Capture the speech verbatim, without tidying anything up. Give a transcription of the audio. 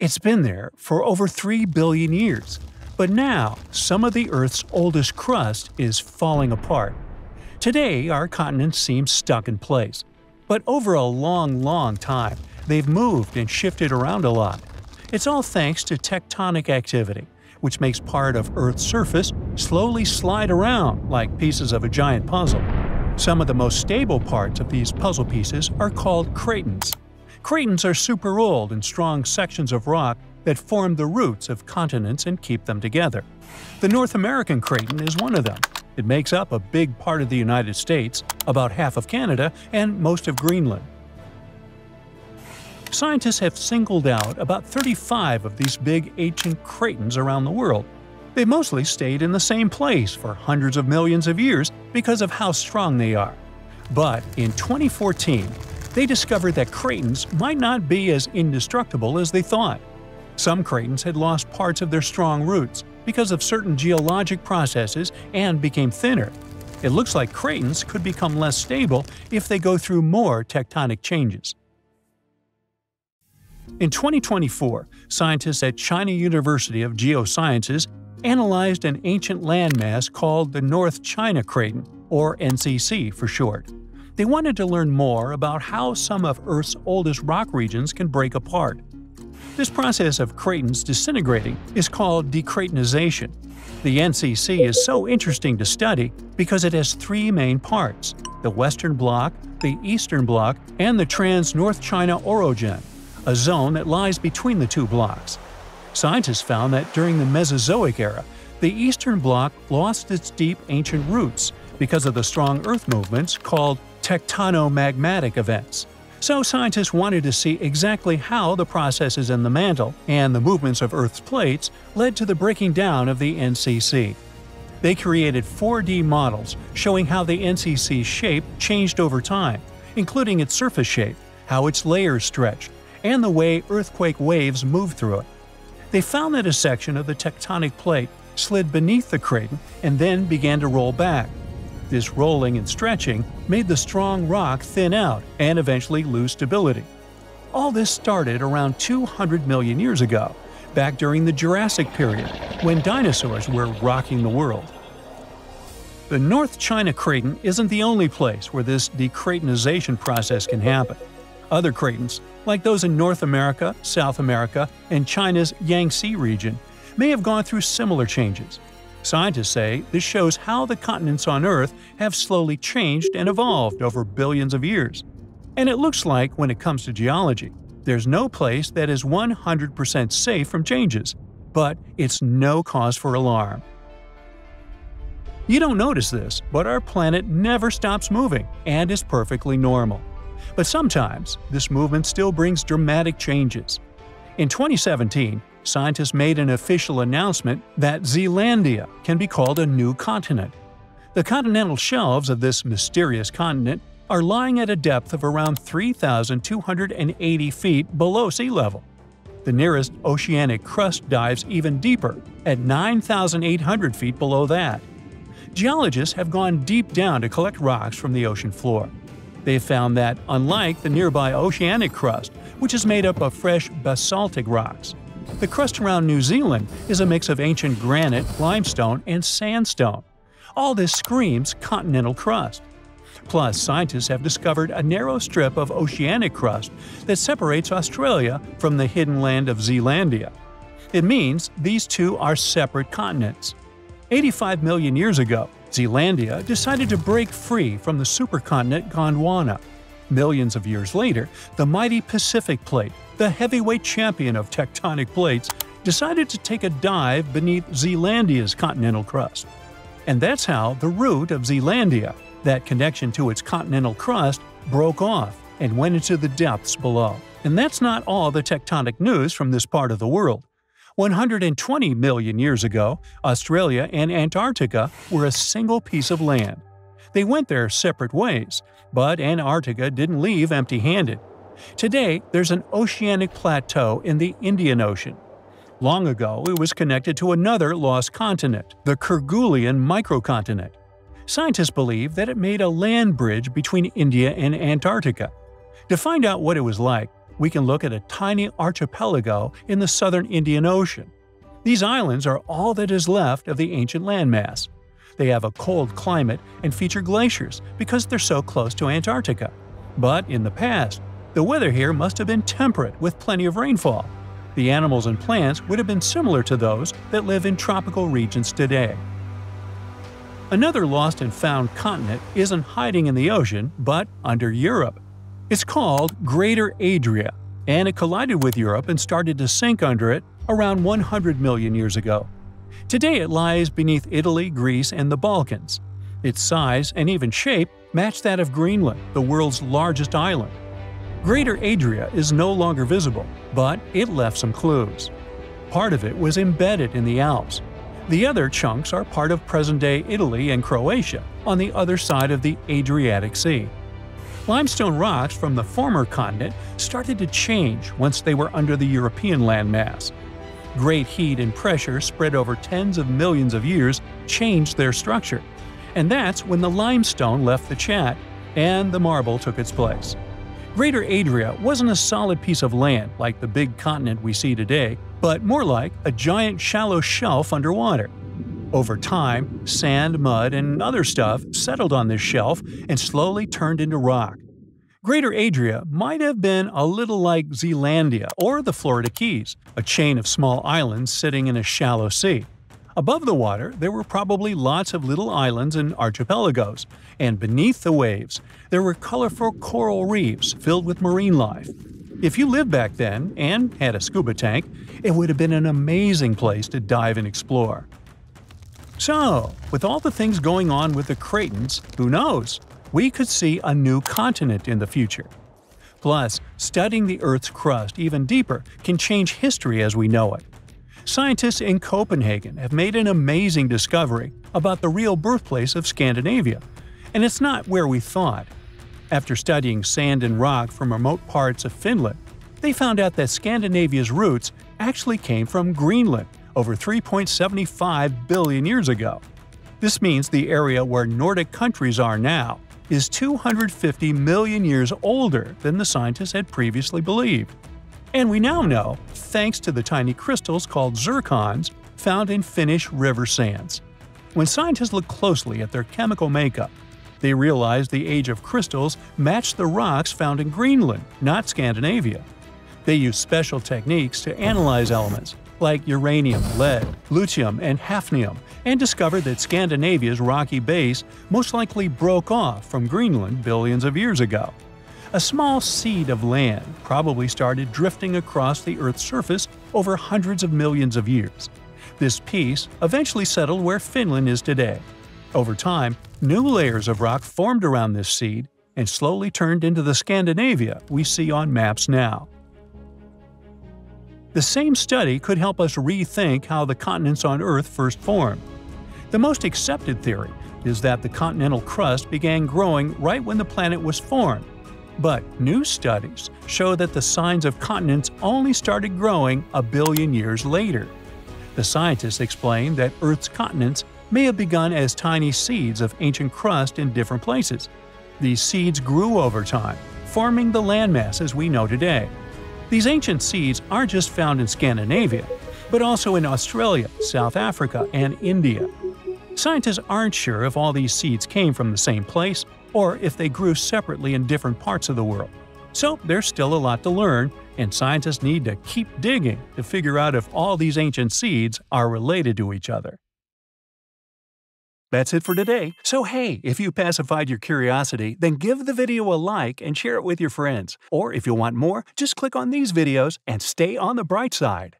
It's been there for over three billion years, but now some of the Earth's oldest crust is falling apart. Today, our continents seem stuck in place. But over a long, long time, they've moved and shifted around a lot. It's all thanks to tectonic activity, which makes part of Earth's surface slowly slide around like pieces of a giant puzzle. Some of the most stable parts of these puzzle pieces are called cratons. Cratons are super old and strong sections of rock that form the roots of continents and keep them together. The North American Craton is one of them. It makes up a big part of the United States, about half of Canada, and most of Greenland. Scientists have singled out about thirty-five of these big ancient cratons around the world. They mostly stayed in the same place for hundreds of millions of years because of how strong they are. But in twenty fourteen, they discovered that cratons might not be as indestructible as they thought. Some cratons had lost parts of their strong roots because of certain geologic processes and became thinner. It looks like cratons could become less stable if they go through more tectonic changes. In twenty twenty-four, scientists at China University of Geosciences analyzed an ancient landmass called the North China Craton, or N C C for short. They wanted to learn more about how some of Earth's oldest rock regions can break apart. This process of cratons disintegrating is called decratonization. The N C C is so interesting to study because it has three main parts: the Western Bloc, the Eastern Bloc, and the trans-North China Orogen, a zone that lies between the two blocks. Scientists found that during the Mesozoic era, the Eastern Bloc lost its deep ancient roots because of the strong Earth movements called tectonomagmatic events. So scientists wanted to see exactly how the processes in the mantle and the movements of Earth's plates led to the breaking down of the N C C. They created four D models showing how the N C C's shape changed over time, including its surface shape, how its layers stretched, and the way earthquake waves move through it. They found that a section of the tectonic plate slid beneath the craton and then began to roll back. This rolling and stretching made the strong rock thin out and eventually lose stability. All this started around two hundred million years ago, back during the Jurassic period, when dinosaurs were rocking the world. The North China Craton isn't the only place where this decratonization process can happen. Other cratons, like those in North America, South America, and China's Yangtze region, may have gone through similar changes. Scientists say this shows how the continents on Earth have slowly changed and evolved over billions of years. And it looks like, when it comes to geology, there's no place that is one hundred percent safe from changes. But it's no cause for alarm. You don't notice this, but our planet never stops moving and is perfectly normal. But sometimes, this movement still brings dramatic changes. In twenty seventeen, scientists made an official announcement that Zealandia can be called a new continent. The continental shelves of this mysterious continent are lying at a depth of around three thousand two hundred eighty feet below sea level. The nearest oceanic crust dives even deeper, at nine thousand eight hundred feet below that. Geologists have gone deep down to collect rocks from the ocean floor. They found that, unlike the nearby oceanic crust, which is made up of fresh basaltic rocks, the crust around New Zealand is a mix of ancient granite, limestone, and sandstone. All this screams continental crust. Plus, scientists have discovered a narrow strip of oceanic crust that separates Australia from the hidden land of Zealandia. It means these two are separate continents. eighty-five million years ago, Zealandia decided to break free from the supercontinent Gondwana. Millions of years later, the mighty Pacific Plate, the heavyweight champion of tectonic plates, decided to take a dive beneath Zealandia's continental crust. And that's how the root of Zealandia, that connection to its continental crust, broke off and went into the depths below. And that's not all the tectonic news from this part of the world. one hundred twenty million years ago, Australia and Antarctica were a single piece of land. They went their separate ways, but Antarctica didn't leave empty-handed. Today, there's an oceanic plateau in the Indian Ocean. Long ago, it was connected to another lost continent, the Kerguelen microcontinent. Scientists believe that it made a land bridge between India and Antarctica. To find out what it was like, we can look at a tiny archipelago in the southern Indian Ocean. These islands are all that is left of the ancient landmass. They have a cold climate and feature glaciers because they're so close to Antarctica. But in the past, the weather here must have been temperate with plenty of rainfall. The animals and plants would have been similar to those that live in tropical regions today. Another lost and found continent isn't hiding in the ocean, but under Europe. It's called Greater Adria, and it collided with Europe and started to sink under it around one hundred million years ago. Today it lies beneath Italy, Greece, and the Balkans. Its size and even shape match that of Greenland, the world's largest island. Greater Adria is no longer visible, but it left some clues. Part of it was embedded in the Alps. The other chunks are part of present-day Italy and Croatia, on the other side of the Adriatic Sea. Limestone rocks from the former continent started to change once they were under the European landmass. Great heat and pressure spread over tens of millions of years changed their structure. And that's when the limestone left the chat, and the marble took its place. Greater Adria wasn't a solid piece of land like the big continent we see today, but more like a giant shallow shelf underwater. Over time, sand, mud, and other stuff settled on this shelf and slowly turned into rock. Greater Adria might have been a little like Zealandia or the Florida Keys, a chain of small islands sitting in a shallow sea. Above the water, there were probably lots of little islands and archipelagos, and beneath the waves, there were colorful coral reefs filled with marine life. If you lived back then and had a scuba tank, it would have been an amazing place to dive and explore. So, with all the things going on with the Cratons, who knows? We could see a new continent in the future. Plus, studying the Earth's crust even deeper can change history as we know it. Scientists in Copenhagen have made an amazing discovery about the real birthplace of Scandinavia, and it's not where we thought. After studying sand and rock from remote parts of Finland, they found out that Scandinavia's roots actually came from Greenland over three point seven five billion years ago. This means the area where Nordic countries are now is two hundred fifty million years older than the scientists had previously believed. And we now know, thanks to the tiny crystals called zircons found in Finnish river sands. When scientists look closely at their chemical makeup, they realize the age of crystals matched the rocks found in Greenland, not Scandinavia. They use special techniques to analyze elements like uranium, lead, lutetium, and hafnium, and discovered that Scandinavia's rocky base most likely broke off from Greenland billions of years ago. A small seed of land probably started drifting across the Earth's surface over hundreds of millions of years. This piece eventually settled where Finland is today. Over time, new layers of rock formed around this seed and slowly turned into the Scandinavia we see on maps now. The same study could help us rethink how the continents on Earth first formed. The most accepted theory is that the continental crust began growing right when the planet was formed. But new studies show that the signs of continents only started growing a billion years later. The scientists explain that Earth's continents may have begun as tiny seeds of ancient crust in different places. These seeds grew over time, forming the landmasses we know today. These ancient seeds aren't just found in Scandinavia, but also in Australia, South Africa, and India. Scientists aren't sure if all these seeds came from the same place, or if they grew separately in different parts of the world. So there's still a lot to learn, and scientists need to keep digging to figure out if all these ancient seeds are related to each other. That's it for today. So hey, if you pacified your curiosity, then give the video a like and share it with your friends. Or if you want more, just click on these videos and stay on the bright side.